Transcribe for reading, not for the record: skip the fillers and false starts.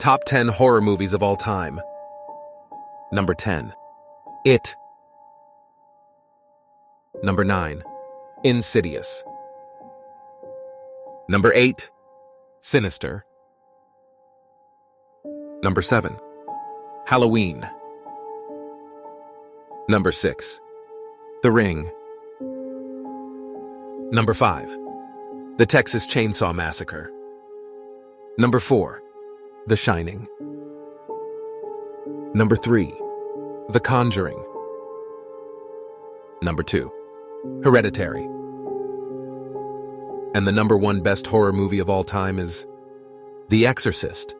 Top 10 horror movies of all time. Number 10. It. Number 9. Insidious. Number 8. Sinister. Number 7. Halloween. Number 6. The Ring. Number 5. The Texas Chainsaw Massacre. Number 4. The Shining. Number 3. The Conjuring. Number 2. Hereditary. And the number 1 best horror movie of all time is The Exorcist.